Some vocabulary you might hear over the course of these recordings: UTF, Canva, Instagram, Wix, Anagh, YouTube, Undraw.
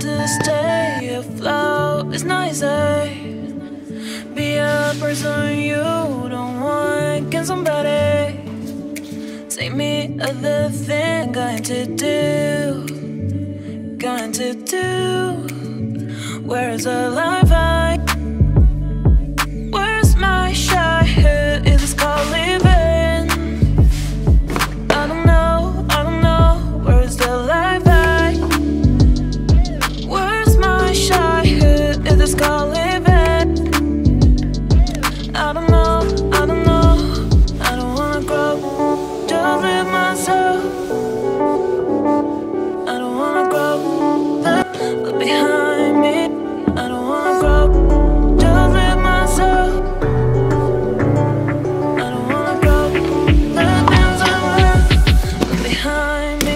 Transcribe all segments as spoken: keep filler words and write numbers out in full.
to stay afloat is not easy. Be a person you don't want. Can somebody take me other than going to do? Going to do. Where is the life I? Where's my shot? Who is this call living? I don't know. I don't know. Where's the life I? Where's my shot? Who is this call living? I don't know, I don't know, I don't wanna grow, just live myself. I don't wanna grow, look behind me. I don't wanna grow, just live myself. I don't wanna grow, look behind, look behind me.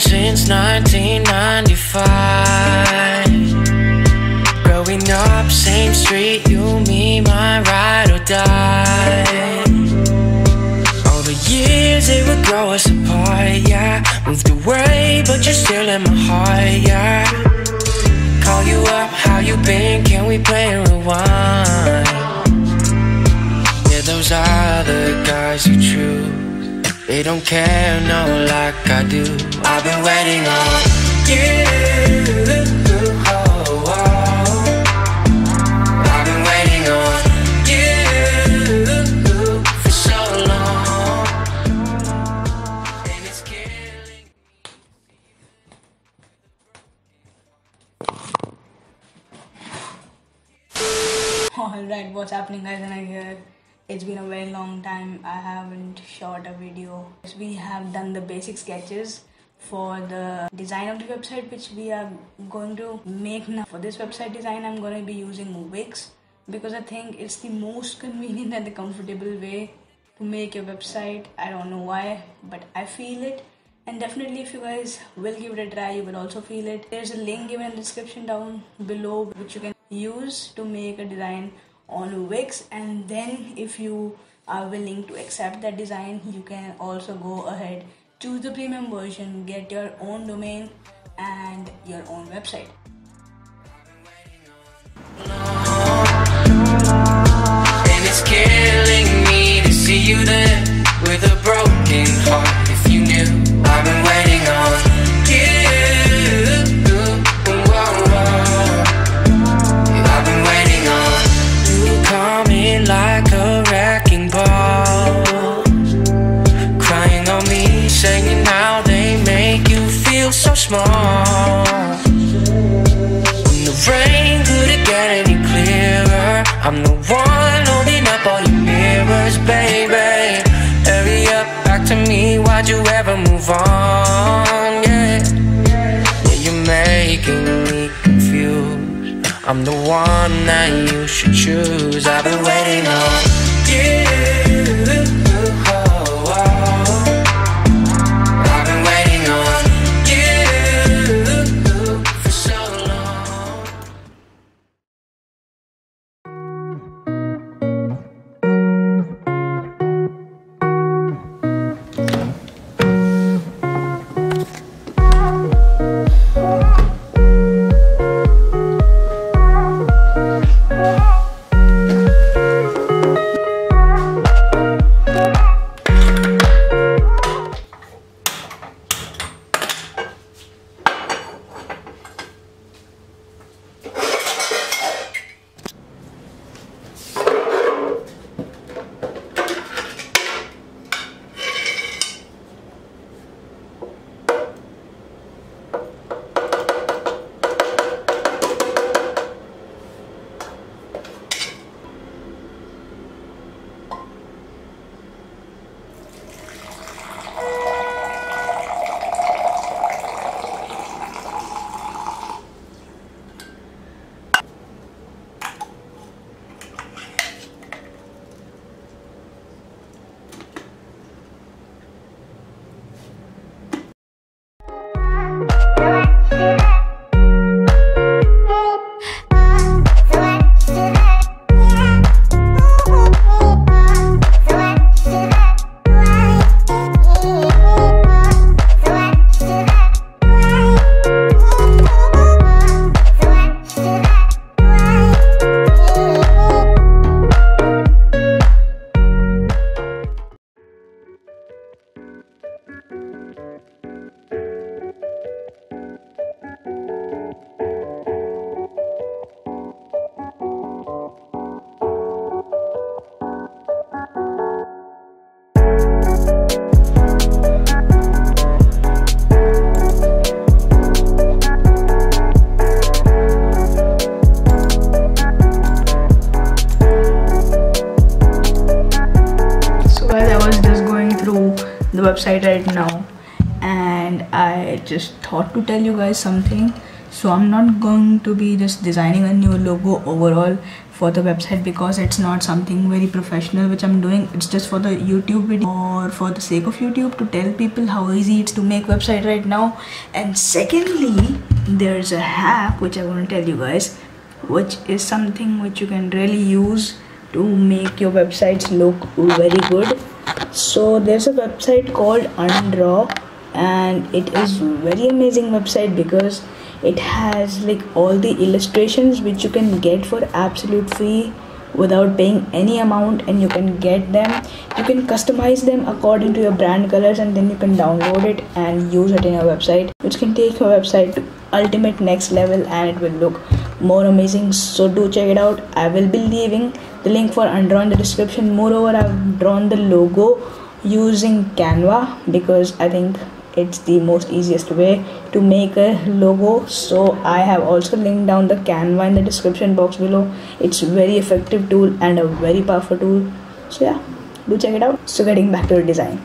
Since nineteen ninety-five, growing up, same street, you, me, my ride or die. All the years they would grow us apart, yeah. Moved away, but you're still in my heart, yeah. Call you up, how you been, can we play and rewind? Yeah, those other guys are true. They don't care, no, like I do. I've been waiting on you. Oh, oh. I've been waiting on you for so long, and it's killing me. Alright, what's happening, guys? And I hear it's been a very long time I haven't shot a video. We have done the basic sketches for the design of the website which we are going to make now. For this website design I'm going to be using Wix, because I think it's the most convenient and the comfortable way to make your website. I don't know why, but I feel it, and definitely if you guys will give it a try, you will also feel it. There's a link given in the description down below which you can use to make a design on Wix, and then if you are willing to accept that design, you can also go ahead, choose the premium version, get your own domain and your own website. And it's killing me to see you there with a broken heart. If you knew, I've been waiting on. Small. When the rain couldn't get any clearer, I'm the one holding up all your mirrors, baby. Hurry up, back to me, why'd you ever move on, yeah. Yeah, you're making me confused. I'm the one that you should choose. I've been waiting on you. website right now, and I just thought to tell you guys something. So I'm not going to be just designing a new logo overall for the website, because it's not something very professional which I'm doing. It's just for the YouTube video or for the sake of YouTube, to tell people how easy it's to make website right now. And secondly, there's a hack which I want to tell you guys, which is something which you can really use to make your websites look very good. So there's a website called Undraw, and it is very amazing website because it has like all the illustrations which you can get for absolute free without paying any amount, and you can get them, you can customize them according to your brand colors, and then you can download it and use it in your website, which can take your website to ultimate next level, and it will look more amazing. So do check it out. I will be leaving the link for Undraw in the description. Moreover, I've drawn the logo using Canva because I think it's the most easiest way to make a logo. So I have also linked down the Canva in the description box below. It's a very effective tool and a very powerful tool. So yeah, do check it out. So getting back to the design.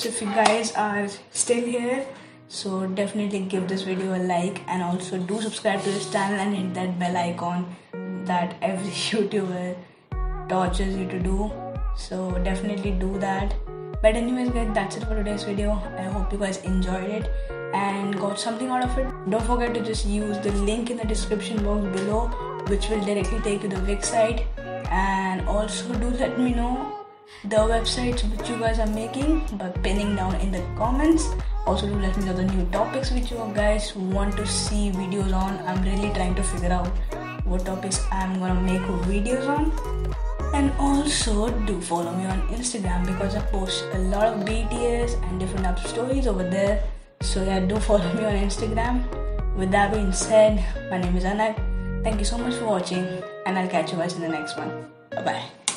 If you guys are still here, so definitely give this video a like, and also do subscribe to this channel and hit that bell icon that every YouTuber tortures you to do. So definitely do that. But anyways guys, that's it for today's video. I hope you guys enjoyed it and got something out of it. Don't forget to just use the link in the description box below, which will directly take you to the Wix site. And also do let me know the websites which you guys are making by pinning down in the comments. Also do let me know the new topics which you guys want to see videos on. I'm really trying to figure out what topics I'm gonna make videos on. And also do follow me on Instagram, because I post a lot of B T S and different app stories over there. So yeah, do follow me on Instagram. With that being said, my name is Anagh. Thank you so much for watching, and I'll catch you guys in the next one. Bye bye.